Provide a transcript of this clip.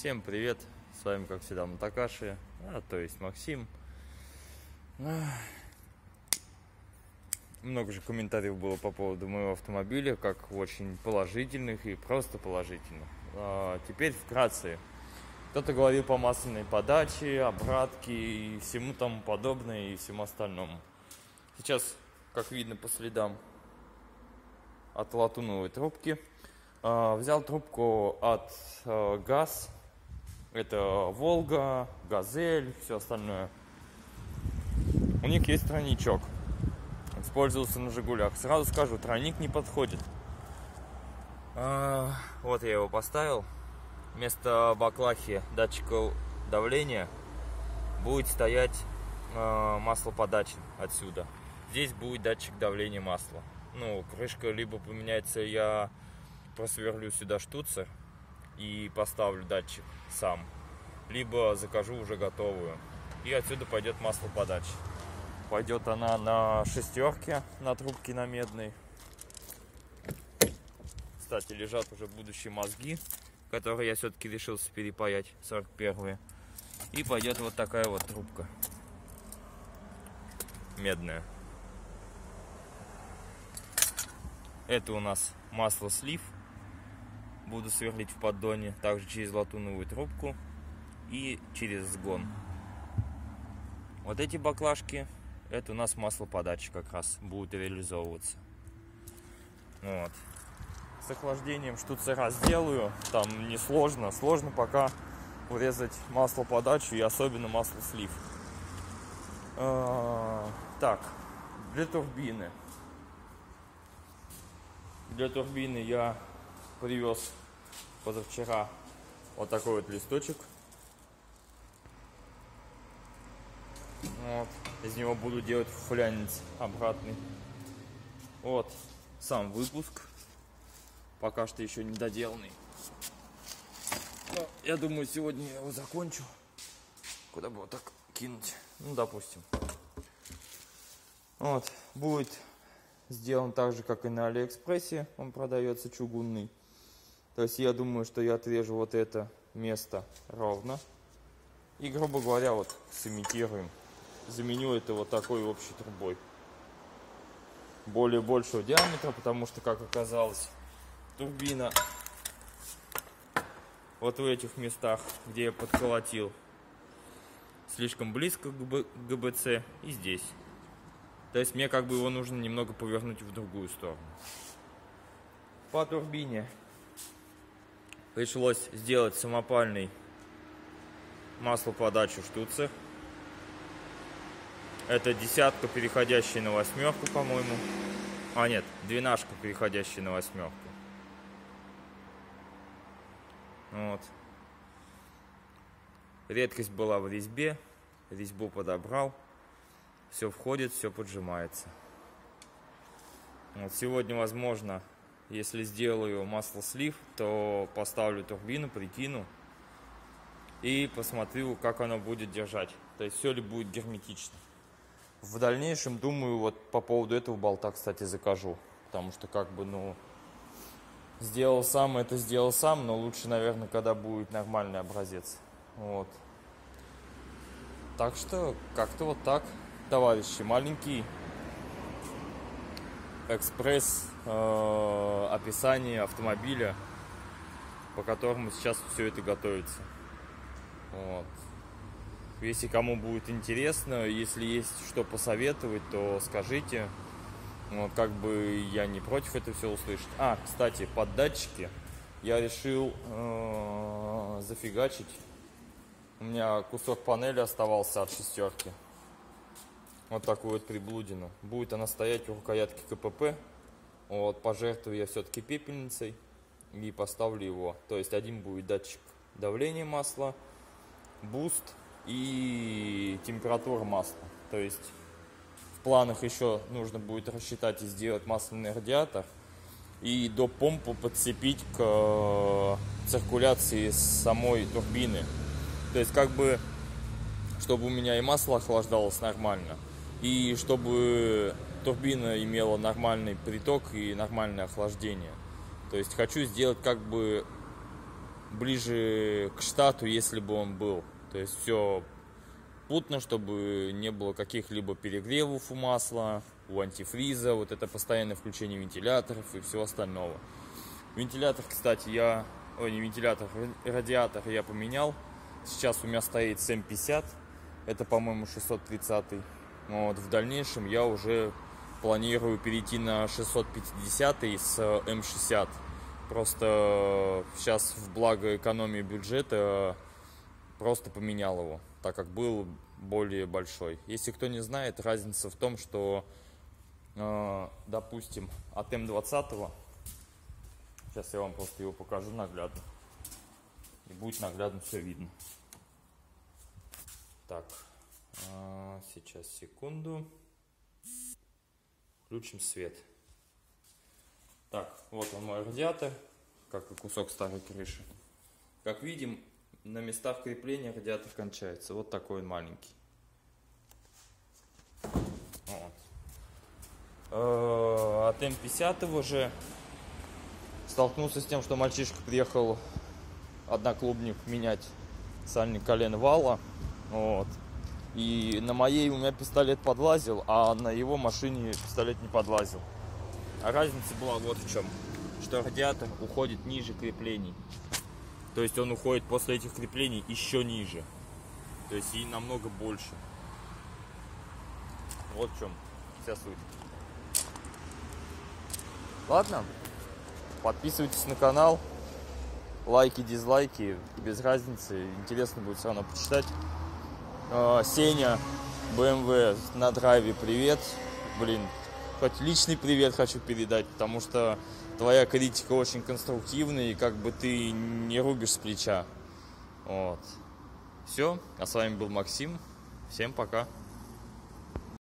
Всем привет, с вами как всегда Матакаши, то есть Максим. Много же комментариев было по поводу моего автомобиля, как очень положительных и просто положительных. Теперь вкратце. Кто-то говорил по масляной подаче, обратке и всему тому подобное и всему остальному. Сейчас, как видно по следам от латуновой трубки, взял трубку от ГАЗ. Это Волга, Газель, все остальное. У них есть тройничок. Использовался на Жигулях. Сразу скажу, тройник не подходит. Вот я его поставил. Вместо баклахи датчиков давления будет стоять масло подачи отсюда. Здесь будет датчик давления масла. Ну, крышка либо поменяется, я просверлю сюда штуцер и поставлю датчик сам, либо закажу уже готовую, и отсюда пойдет масло подачи. Пойдет она на шестерке, на трубке, на медной. Кстати, лежат уже будущие мозги, которые я все-таки решился перепаять, 41-е. И пойдет вот такая вот трубка медная. Это у нас масло слив. Буду сверлить в поддоне, также через латуновую трубку и через сгон. Вот эти баклажки, это у нас масло подачи как раз будут реализовываться. Вот. С охлаждением штуцера сделаю, там несложно. Сложно пока урезать масло подачи и особенно масло слив. Так, для турбины. Для турбины я привез позавчера вот такой вот листочек. Вот. Из него буду делать флянец обратный. Вот сам выпуск. Пока что еще не доделанный. Но я думаю, сегодня я его закончу. Куда бы вот так кинуть? Ну, допустим. Вот. Будет сделан так же, как и на Алиэкспрессе. Он продается чугунный. То есть я думаю, что я отрежу вот это место ровно. И, грубо говоря, вот сымитируем. Заменю это вот такой общей трубой. Более большего диаметра, потому что, как оказалось, турбина вот в этих местах, где я подколотил, слишком близко к ГБЦ и здесь. То есть мне как бы его нужно немного повернуть в другую сторону. По турбине пришлось сделать самопальный маслоподачу штуцер. Это десятка, переходящая на восьмерку, по-моему. А нет, двенашка, переходящая на восьмерку. Вот. Редкость была в резьбе. Резьбу подобрал. Все входит, все поджимается. Вот сегодня, возможно, если сделаю маслослив, то поставлю турбину, прикину и посмотрю, как оно будет держать. То есть все ли будет герметично. В дальнейшем, думаю, вот по поводу этого болта, кстати, закажу. Потому что как бы, ну, сделал сам, это сделал сам, но лучше, наверное, когда будет нормальный образец. Вот. Так что как-то вот так, товарищи. Маленький экспресс описание автомобиля, по которому сейчас все это готовится. Вот. Если кому будет интересно, если есть что посоветовать, то скажите. Вот, как бы я не против это все услышать. А, кстати, под датчики я решил зафигачить. У меня кусок панели оставался от шестерки. Вот такую вот приблудину. Будет она стоять у рукоятки КПП. Вот, пожертвую я все-таки пепельницей и поставлю его. То есть один будет датчик давления масла, буст и температура масла. То есть в планах еще нужно будет рассчитать и сделать масляный радиатор. И до помпы подцепить к циркуляции самой турбины. То есть как бы, чтобы у меня и масло охлаждалось нормально. И чтобы турбина имела нормальный приток и нормальное охлаждение. То есть хочу сделать как бы ближе к штату, если бы он был. То есть все плотно, чтобы не было каких-либо перегревов у масла, у антифриза, вот это постоянное включение вентиляторов и всего остального. Вентилятор, кстати, я... Ой, не вентилятор, радиатор я поменял. Сейчас у меня стоит 750, это, по-моему, 630. Вот, в дальнейшем я уже планирую перейти на 650 с М60. Просто сейчас в благо экономии бюджета просто поменял его, так как был более большой. Если кто не знает, разница в том, что, допустим, от М20, сейчас я вам просто его покажу наглядно, и будет наглядно все видно. Так, сейчас, секунду, включим свет. Так, вот он мой радиатор, как и кусок старой крыши. Как видим, на местах крепления радиатор кончается. Вот такой он маленький. Вот. От М50 уже столкнулся с тем, что мальчишка приехал одноклубник менять сальник колен вала. Вот. И на моей у меня пистолет подлазил, а на его машине пистолет не подлазил. А разница была вот в чем. Что радиатор уходит ниже креплений. То есть он уходит после этих креплений еще ниже. То есть и намного больше. Вот в чем вся суть. Ладно. Подписывайтесь на канал. Лайки, дизлайки. Без разницы. Интересно будет все равно почитать. Сеня, BMW на драйве, привет. Блин, хоть личный привет хочу передать, потому что твоя критика очень конструктивная, и как бы ты не рубишь с плеча. Вот. Все, а с вами был Максим. Всем пока.